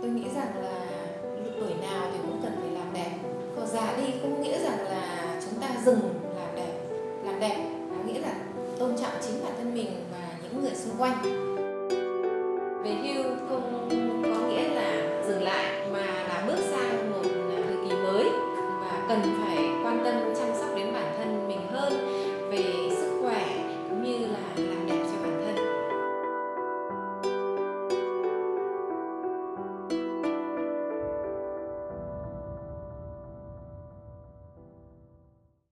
Tôi nghĩ rằng là tuổi nào thì cũng cần phải làm đẹp. Còn già đi không nghĩa rằng là chúng ta dừng làm đẹp. Làm đẹp nghĩa là tôn trọng chính bản thân mình và những người xung quanh. Về hưu không có nghĩa là dừng lại mà là bước sang một thời kỳ mới và cần phải